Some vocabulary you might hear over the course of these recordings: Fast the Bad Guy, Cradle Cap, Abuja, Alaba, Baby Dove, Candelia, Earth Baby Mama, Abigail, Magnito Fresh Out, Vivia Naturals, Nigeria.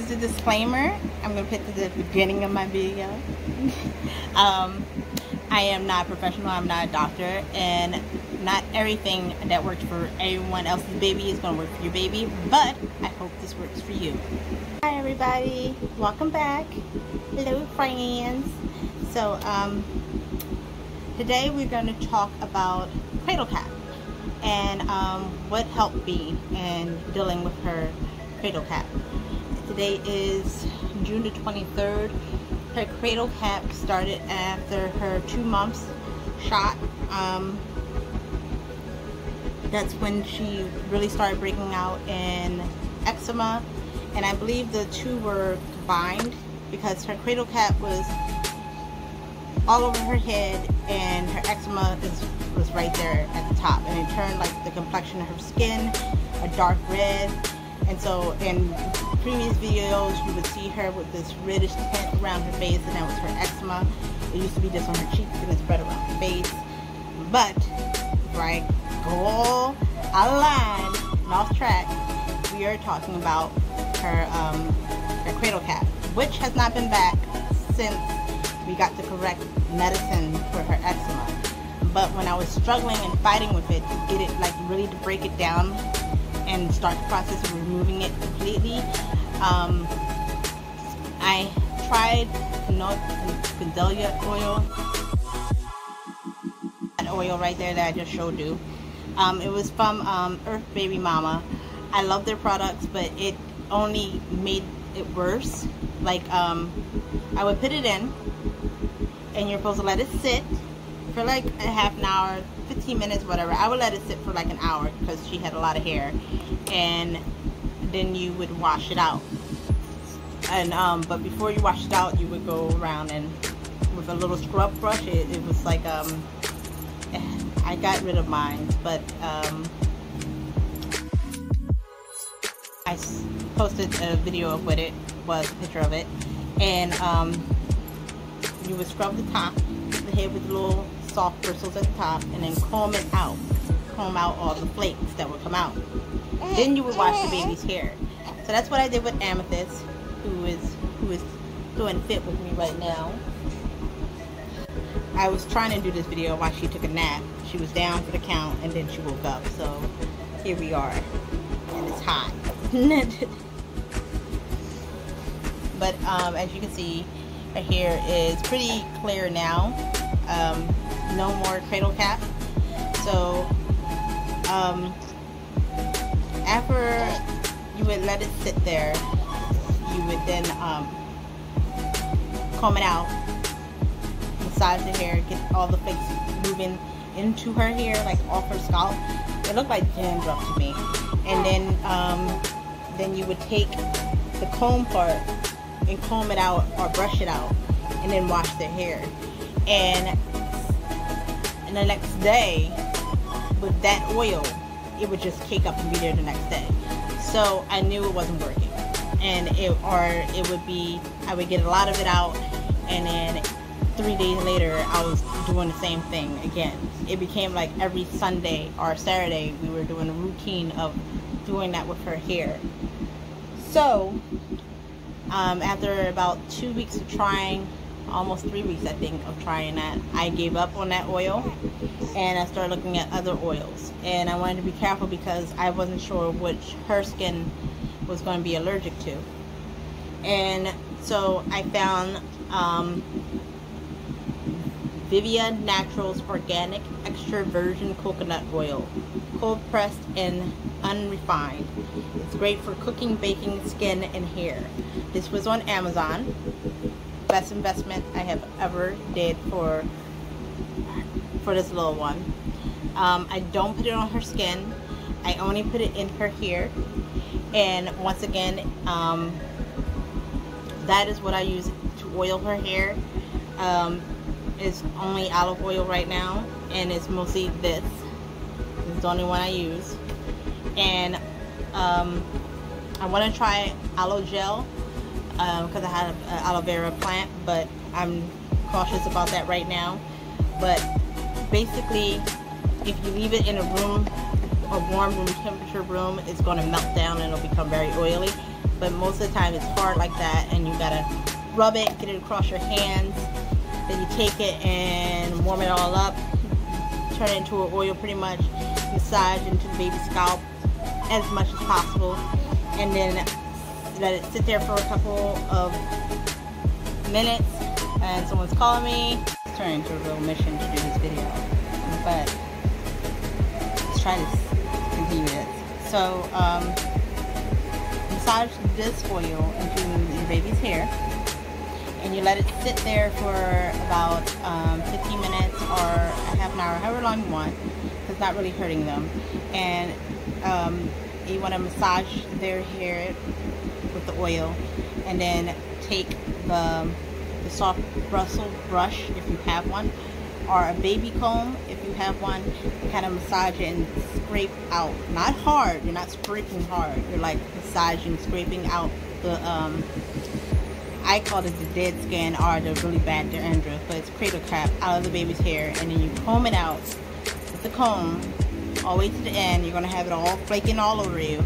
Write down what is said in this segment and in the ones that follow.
is the disclaimer. I'm going to put this at the beginning of my video. I am not a professional. I'm not a doctor. And not everything that works for everyone else's baby is going to work for your baby. But I hope this works for you. Hi, everybody. Welcome back. Hello, friends. So, today we're going to talk about Cradle Cap and what helped me in dealing with her Cradle Cap. Today is June the 23rd. Her Cradle Cap started after her 2 months shot. That's when she really started breaking out in eczema, and I believe the two were combined because her Cradle Cap was all over her head and her eczema was right there at the top, and it turned like the complexion of her skin a dark red. And so in previous videos you would see her with this reddish tint around her face, and that was her eczema. It used to be just on her cheeks and it spread around her face. But right, go all out of line, lost track, we are talking about her Cradle Cap, which has not been back since we got the correct medicine for her eczema. But when I was struggling and fighting with it to get it, like really to break it down and start the process of removing it completely, I tried Candelia oil, that oil right there that I just showed you. It was from Earth Baby Mama. I love their products, but it only made it worse. Like, I would put it in, and you're supposed to let it sit for like a half an hour, 15 minutes, whatever. I would let it sit for like an hour because she had a lot of hair, and then you would wash it out. And but before you washed it out, you would go around and with a little scrub brush, it was like, I got rid of mine, but I posted a video of what it was, a picture of it, and you would scrub the top, the head with little soft bristles at the top, and then comb it out, comb out all the flakes that would come out. Then you would wash the baby's hair. So that's what I did with Amethyst, who is doing fit with me right now. I was trying to do this video while she took a nap. She was down for the count, and then she woke up. So here we are, and it's hot. But as you can see, her hair is pretty clear now. No more Cradle Cap. So after you would let it sit there, you would then comb it out, massage the hair, get all the flakes moving into her hair, like off her scalp. It looked like dandruff to me. And then you would take the comb part and comb it out or brush it out, and then wash their hair. And the next day, with that oil, it would just cake up and be there the next day. So I knew it wasn't working, and it would be, I would get a lot of it out, and then 3 days later I was doing the same thing again. It became like every Sunday or Saturday we were doing a routine of doing that with her hair. So after about 2 weeks of trying, almost 3 weeks I think of trying that, I gave up on that oil, and I started looking at other oils. And I wanted to be careful because I wasn't sure which her skin was going to be allergic to. And so I found Vivia Naturals Organic Extra Virgin Coconut Oil, cold pressed and unrefined. It's great for cooking, baking, skin, and hair. This was on Amazon. Best investment I have ever did for this little one. I don't put it on her skin. I only put it in her hair. And once again, that is what I use to oil her hair. It's only olive oil right now, and it's mostly this. It's the only one I use. And I want to try aloe gel because I had an aloe vera plant, but I'm cautious about that right now. But basically, if you leave it in a room, a warm room temperature room, it's going to melt down and it'll become very oily. but most of the time it's hard like that, and you gotta rub it, get it across your hands, then you take it and warm it all up, turn it into an oil pretty much, massage into the baby's scalp as much as possible, and then let it sit there for a couple of minutes. And someone's calling me. It's turning into a real mission to do this video, but let's try to continue it. So massage this oil into your baby's hair, and you let it sit there for about 15 minutes or a half an hour, however long you want, because it's not really hurting them. And you want to massage their hair with the oil, and then take the soft bristle brush if you have one, or a baby comb if you have one, kind of massage it and scrape out. Not hard, you're not scraping hard, you're like massaging, scraping out the I call it the dead skin or the really bad dandruff, but it's cradle cap out of the baby's hair. And then you comb it out with the comb all the way to the end. You're going to have it all flaking all over you,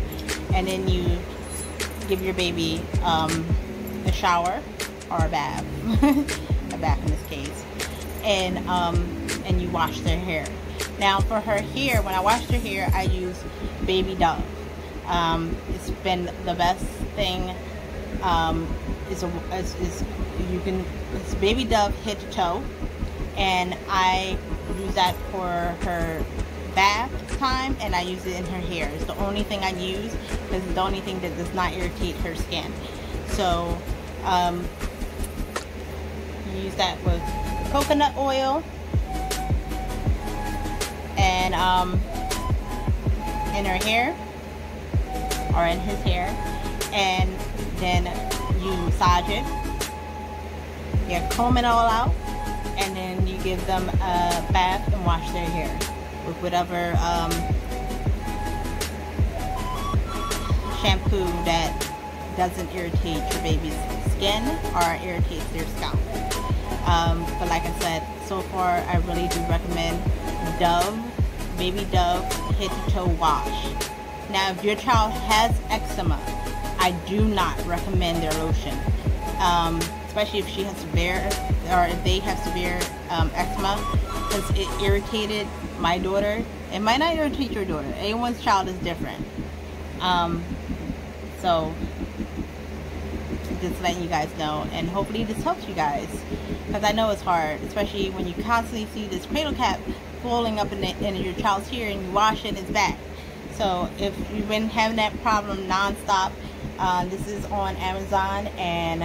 and then you give your baby a shower or a bath a bath in this case, and you wash their hair. Now for her hair, when I wash her hair, I use Baby Dove. It's been the best thing. It's Baby Dove head to toe, and I use that for her bath time, and I use it in her hair. It's the only thing I use because it's the only thing that does not irritate her skin. So you use that with coconut oil, and in her hair or in his hair, and then you massage it, you comb it all out, and then you give them a bath and wash their hair with whatever shampoo that doesn't irritate your baby's skin or irritates their scalp. But like I said, so far I really do recommend Dove, Baby Dove head to toe wash. Now if your child has eczema, I do not recommend their lotion, especially if she has severe, or if they have severe eczema, because it irritated my daughter. It might not irritate your daughter. Everyone's child is different. So just letting you guys know, and hopefully this helps you guys, because I know it's hard, especially when you constantly see this cradle cap falling up in your child's hair and you wash it and it's back. So if you've been having that problem non-stop, this is on Amazon, and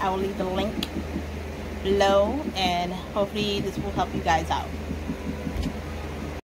I will leave the link below, and hopefully this will help you guys out.